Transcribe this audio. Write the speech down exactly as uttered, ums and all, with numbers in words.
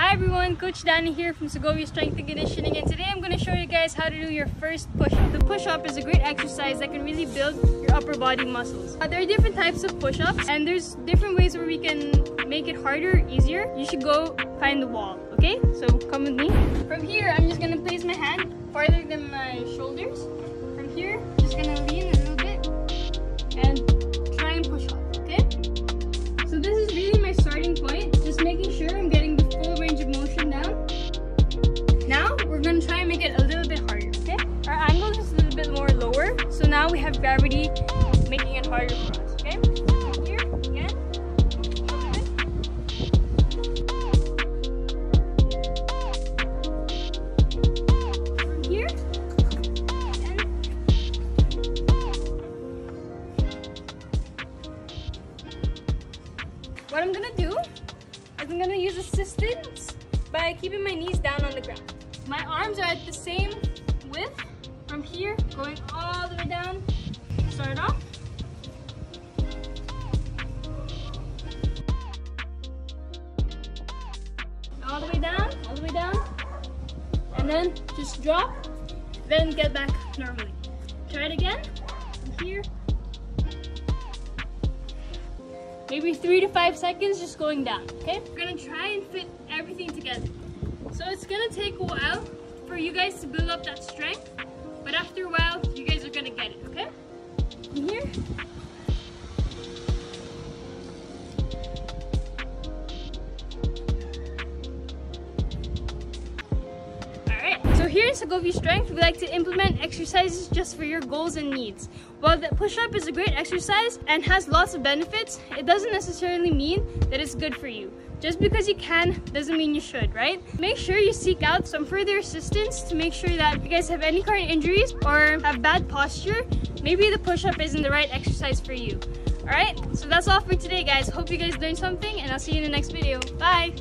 Hi everyone, Coach Danny here from Segovia Strength and Conditioning, and today I'm going to show you guys how to do your first push-up. The push-up is a great exercise that can really build your upper body muscles. Uh, there are different types of push-ups, and there's different ways where we can make it harder or easier. You should go find the wall, okay? So come with me. From here, I'm just going to place my hand farther than my shoulders. From here, I'm just going to lean a little bit and try and push up, okay? So this is really my starting point, just making sure I'm getting the full range of motion down. Now, we're going to try and make it a little bit harder, okay? Our angle is a little bit more lower, so now we have gravity making it harder for us, okay? From here, again. Okay. From here. Again. What I'm going to do I'm going to use assistance by keeping my knees down on the ground. My arms are at the same width from here, going all the way down. Start off. All the way down, all the way down. And then just drop, then get back normally. Try it again, from here. Maybe three to five seconds just going down, okay? We're gonna try and fit everything together. So it's gonna take a while for you guys to build up that strength, but after a while, you guys are gonna get it, okay? From here. So here at Segovia Strength, we like to implement exercises just for your goals and needs. While the push-up is a great exercise and has lots of benefits, it doesn't necessarily mean that it's good for you. Just because you can doesn't mean you should, right? Make sure you seek out some further assistance to make sure that if you guys have any kind of injuries or have bad posture, maybe the push-up isn't the right exercise for you. Alright, so that's all for today guys. Hope you guys learned something, and I'll see you in the next video. Bye!